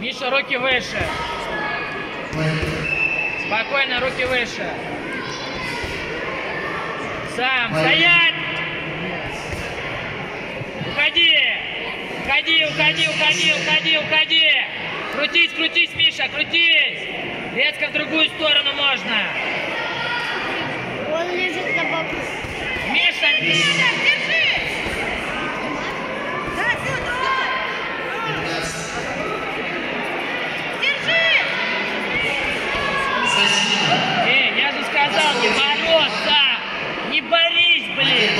Миша, руки выше. Спокойно, руки выше. Сам, стоять! Уходи! Уходи, уходи, уходи, уходи, уходи! Крутись, крутись, Миша, крутись! Резко в другую сторону можно. Он лежит на боку. Миша, Миша, держись! Держись! Эй, я же сказал, не бороться! Не борись, блин!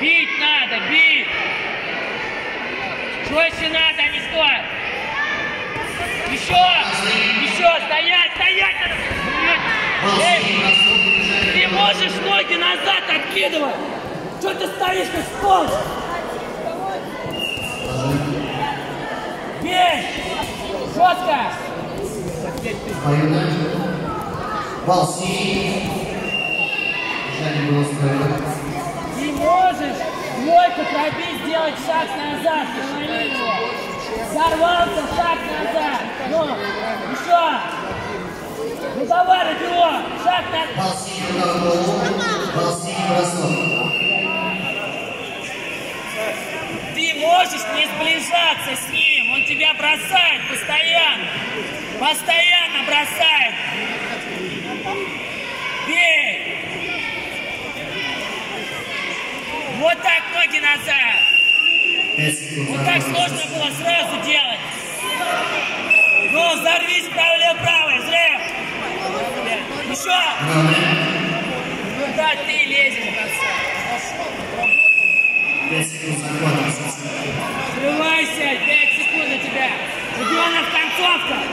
Бить надо, бить! Жестче надо, а не стой! Еще! Еще! Стоять! Стоять! Эй, ты можешь ноги назад откидывать! Что ты стоишь, как стол? Бей! Жестко! Не можешь лойку пробить, сделать шаг назад, пошли его. Сорвался, шаг назад. Ну, еще. Ну давай, Родион, шаг назад. Ты можешь не сближаться с ним, он тебя бросает постоянно. Постоянно бросает. Бей. Вот так ноги назад. Вот так сложно было сразу делать. Ну, взорвись правой. Взрыв. Еще. Куда ты лезешь? Срывайся. 5 секунд у тебя. Ребенок, концовка.